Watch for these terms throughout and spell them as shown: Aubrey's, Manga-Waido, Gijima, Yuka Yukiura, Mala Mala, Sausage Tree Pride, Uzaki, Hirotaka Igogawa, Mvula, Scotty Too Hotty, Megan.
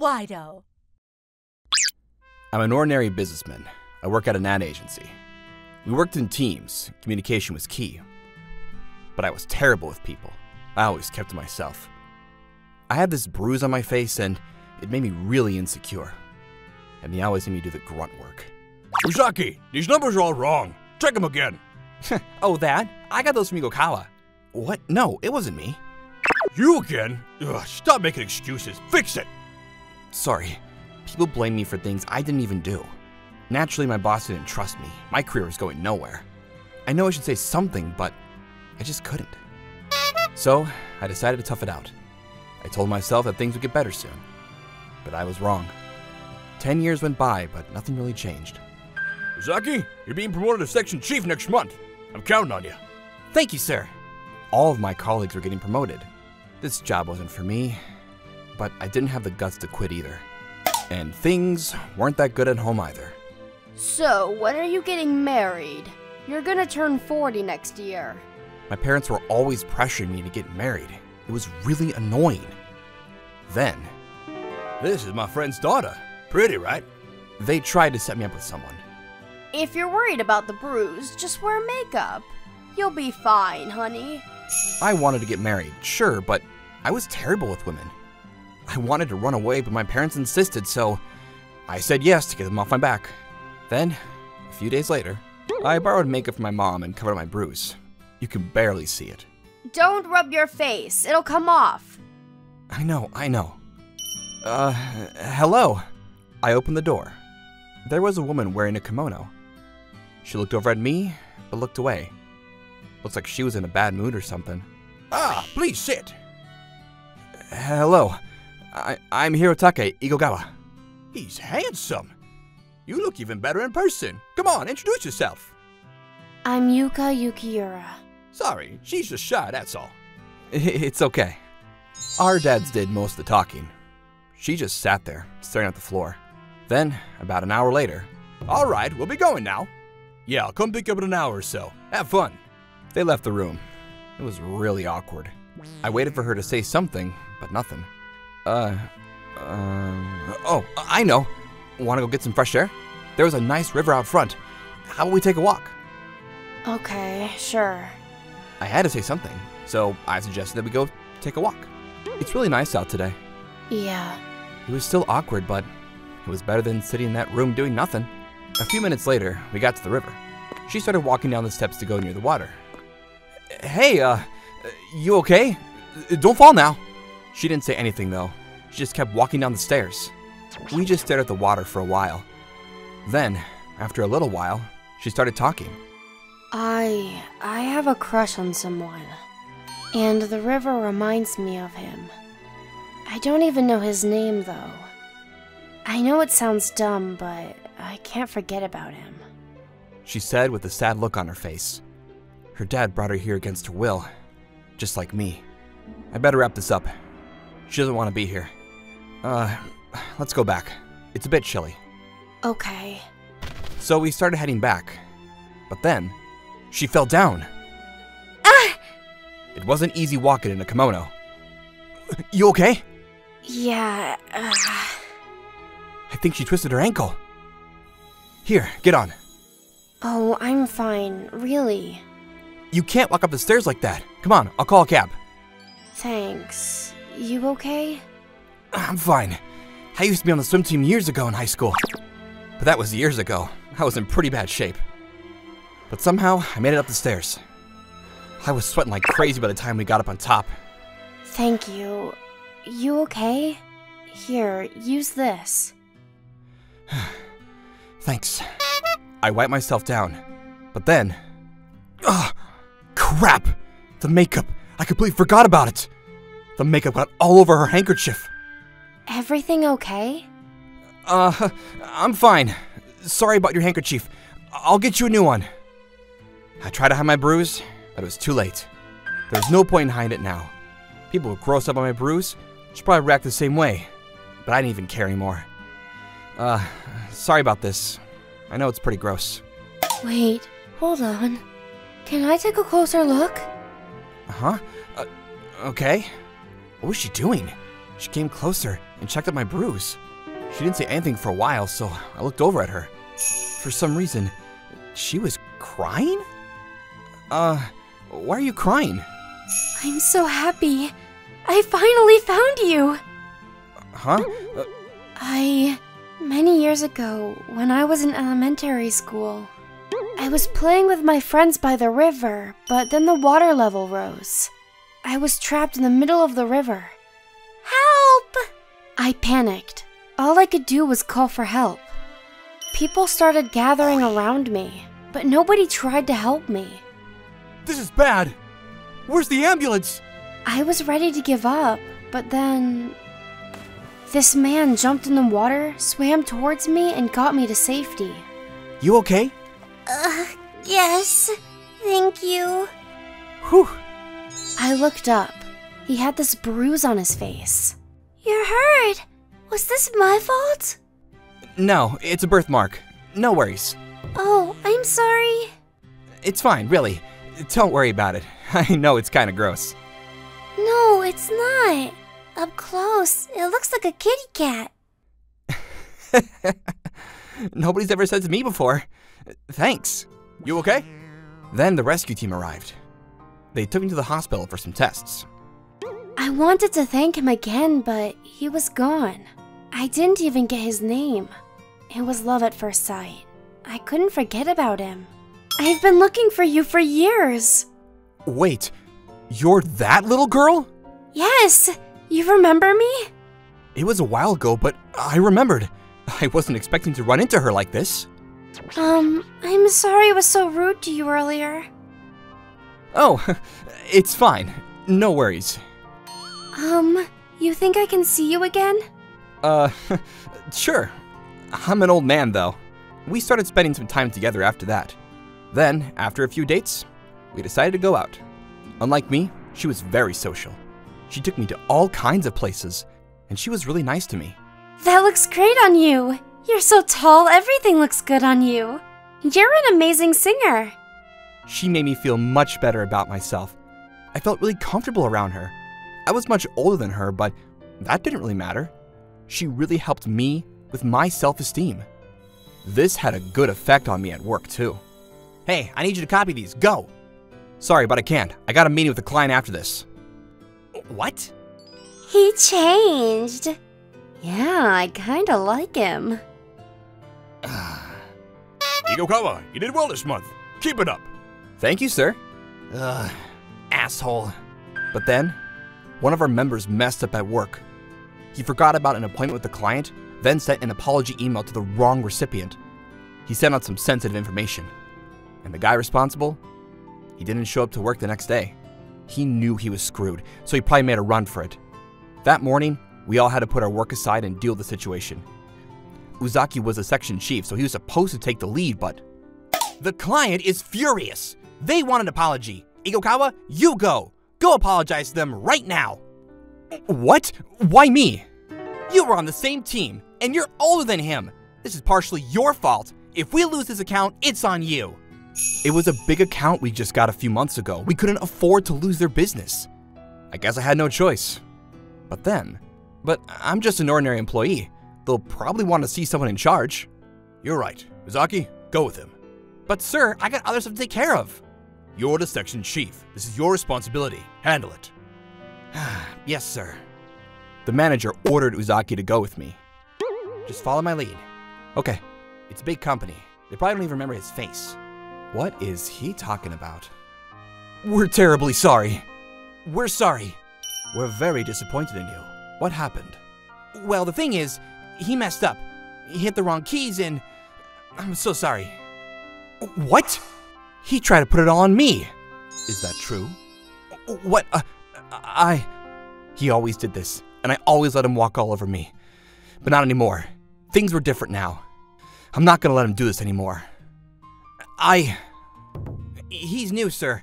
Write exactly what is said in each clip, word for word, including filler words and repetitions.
Wido? I'm an ordinary businessman. I work at an ad agency. We worked in teams. Communication was key. But I was terrible with people. I always kept to myself. I had this bruise on my face and it made me really insecure. And they always made me do the grunt work. Uzaki, these numbers are all wrong. Check them again. Oh, that? I got those from Igogawa. What? No, it wasn't me. You again? Ugh, stop making excuses. Fix it! Sorry. People blame me for things I didn't even do. Naturally, my boss didn't trust me. My career was going nowhere. I know I should say something, but I just couldn't. So, I decided to tough it out. I told myself that things would get better soon. But I was wrong. Ten years went by, but nothing really changed. Uzaki, you're being promoted to section chief next month. I'm counting on you. Thank you, sir. All of my colleagues were getting promoted. This job wasn't for me, but I didn't have the guts to quit either. And things weren't that good at home either. So, when are you getting married? You're gonna turn forty next year. My parents were always pressuring me to get married. It was really annoying. Then... This is my friend's daughter. Pretty, right? They tried to set me up with someone. If you're worried about the bruise, just wear makeup. You'll be fine, honey. I wanted to get married, sure, but I was terrible with women. I wanted to run away, but my parents insisted, so I said yes to get them off my back. Then, a few days later, I borrowed makeup from my mom and covered my bruise. You can barely see it. Don't rub your face. It'll come off. I know, I know. Uh, hello. I opened the door. There was a woman wearing a kimono. She looked over at me, but looked away. Looks like she was in a bad mood or something. Ah, please sit. Hello. I, I'm Hirotaka Igogawa. He's handsome. You look even better in person. Come on, introduce yourself. I'm Yuka Yukiura. Sorry, she's just shy, that's all. It's okay. Our dads did most of the talking. She just sat there, staring at the floor. Then, about an hour later... All right, we'll be going now. Yeah, I'll come pick up in an hour or so. Have fun. They left the room. It was really awkward. I waited for her to say something, but nothing. Uh, um, oh, I know. Wanna go get some fresh air? There was a nice river out front. How about we take a walk? Okay, sure. I had to say something, so I suggested that we go take a walk. It's really nice out today. Yeah. It was still awkward, but it was better than sitting in that room doing nothing. A few minutes later, we got to the river. She started walking down the steps to go near the water. Hey, uh, you okay? Don't fall now. She didn't say anything, though. She just kept walking down the stairs. We just stared at the water for a while. Then, after a little while, she started talking. I... I have a crush on someone. And the river reminds me of him. I don't even know his name, though. I know it sounds dumb, but I can't forget about him. She said with a sad look on her face. Her dad brought her here against her will, just like me. I better wrap this up. She doesn't want to be here. Uh, let's go back. It's a bit chilly. Okay. So we started heading back, but then she fell down. Ah! It wasn't easy walking in a kimono. You okay? Yeah. Uh... I think she twisted her ankle. Here, get on. Oh, I'm fine, really. You can't walk up the stairs like that. Come on, I'll call a cab. Thanks. You okay? I'm fine. I used to be on the swim team years ago in high school. But that was years ago. I was in pretty bad shape. But somehow, I made it up the stairs. I was sweating like crazy by the time we got up on top. Thank you. You okay? Here, use this. Thanks. I wiped myself down, but then... Ugh! Crap! The makeup! I completely forgot about it! The makeup got all over her handkerchief! Everything okay? Uh, I'm fine. Sorry about your handkerchief. I'll get you a new one. I tried to hide my bruise, but it was too late. There was no point in hiding it now. People were grossed up by my bruise, should probably react the same way, but I didn't even care anymore. Uh, sorry about this. I know it's pretty gross. Wait, hold on. Can I take a closer look? Uh-huh. Uh, okay. What was she doing? She came closer and checked out my bruise. She didn't say anything for a while, so I looked over at her. For some reason, she was crying? Uh, why are you crying? I'm so happy. I finally found you! Huh? Uh I... Many years ago, when I was in elementary school, I was playing with my friends by the river, but then the water level rose. I was trapped in the middle of the river. Help! I panicked. All I could do was call for help. People started gathering around me, but nobody tried to help me. This is bad! Where's the ambulance? I was ready to give up, but then... This man jumped in the water, swam towards me, and got me to safety. You okay? Uh, yes. Thank you. Whew. I looked up. He had this bruise on his face. You're hurt. Was this my fault? No, it's a birthmark. No worries. Oh, I'm sorry. It's fine, really. Don't worry about it. I know it's kind of gross. No, it's not. Up close, it looks like a kitty cat. Nobody's ever said to me before. Thanks. You okay? Then the rescue team arrived. They took me to the hospital for some tests. I wanted to thank him again, but he was gone. I didn't even get his name. It was love at first sight. I couldn't forget about him. I've been looking for you for years. Wait, you're that little girl? Yes. You remember me? It was a while ago, but I remembered. I wasn't expecting to run into her like this. Um, I'm sorry I was so rude to you earlier. Oh, it's fine. No worries. Um, you think I can see you again? Uh, sure. I'm an old man, though. We started spending some time together after that. Then, after a few dates, we decided to go out. Unlike me, she was very social. She took me to all kinds of places, and she was really nice to me. That looks great on you! You're so tall, everything looks good on you! You're an amazing singer! She made me feel much better about myself. I felt really comfortable around her. I was much older than her, but that didn't really matter. She really helped me with my self-esteem. This had a good effect on me at work, too. Hey, I need you to copy these, go! Sorry, but I can't. I got a meeting with a client after this. What? He changed. Yeah, I kinda like him. Igogawa, you did well this month. Keep it up. Thank you, sir. Ugh, asshole. But then, one of our members messed up at work. He forgot about an appointment with the client, then sent an apology email to the wrong recipient. He sent out some sensitive information. And the guy responsible? He didn't show up to work the next day. He knew he was screwed, so he probably made a run for it. That morning, we all had to put our work aside and deal with the situation. Uzaki was a section chief, so he was supposed to take the lead, but... The client is furious! They want an apology! Igogawa, you go! Go apologize to them right now! What? Why me? You were on the same team, and you're older than him! This is partially your fault! If we lose this account, it's on you! It was a big account we just got a few months ago. We couldn't afford to lose their business. I guess I had no choice. But then... But I'm just an ordinary employee. They'll probably want to see someone in charge. You're right. Uzaki, go with him. But sir, I got other stuff to take care of. You're the section chief. This is your responsibility. Handle it. Yes, sir. The manager ordered Uzaki to go with me. Just follow my lead. Okay. It's a big company. They probably don't even remember his face. What is he talking about? We're terribly sorry. We're sorry. We're very disappointed in you. What happened? Well, the thing is, he messed up. He hit the wrong keys and... I'm so sorry. What? He tried to put it all on me. Is that true? What? Uh, I... He always did this, and I always let him walk all over me. But not anymore. Things were different now. I'm not gonna let him do this anymore. I... He's new, sir.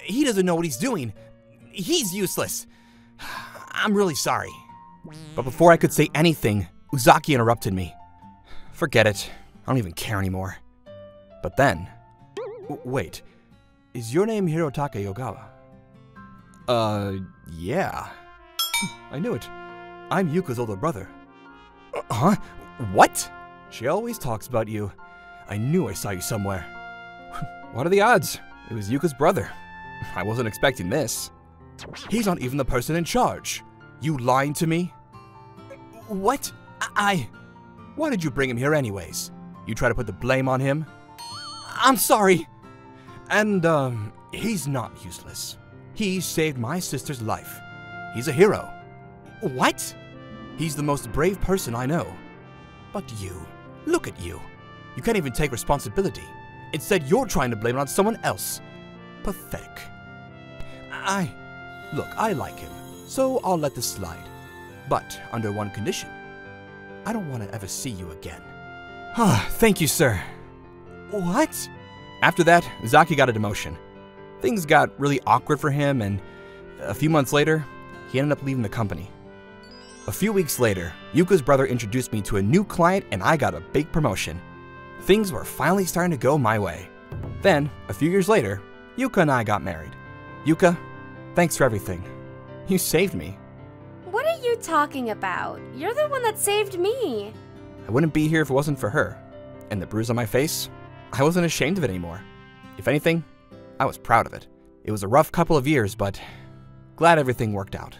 He doesn't know what he's doing. He's useless. I'm really sorry. But before I could say anything, Uzaki interrupted me. Forget it. I don't even care anymore. But then... Wait. Is your name Hirotaka Igogawa? Uh, yeah. I knew it. I'm Yuka's older brother. Uh, huh? What? She always talks about you. I knew I saw you somewhere. What are the odds? It was Yuka's brother. I wasn't expecting this. He's not even the person in charge. You lying to me? What? I... Why did you bring him here anyways? You try to put the blame on him? I'm sorry! And, um, he's not useless. He saved my sister's life. He's a hero. What? He's the most brave person I know. But you, look at you. You can't even take responsibility. Instead, you're trying to blame it on someone else. Pathetic. I... Look, I like him, so I'll let this slide. But under one condition. I don't want to ever see you again. Ah, thank you, sir. What? After that, Uzaki got a demotion. Things got really awkward for him, and a few months later, he ended up leaving the company. A few weeks later, Yuka's brother introduced me to a new client, and I got a big promotion. Things were finally starting to go my way. Then, a few years later, Yuka and I got married. Yuka, thanks for everything. You saved me. What are you talking about? You're the one that saved me. I wouldn't be here if it wasn't for her. And the bruise on my face, I wasn't ashamed of it anymore. If anything, I was proud of it. It was a rough couple of years, but glad everything worked out.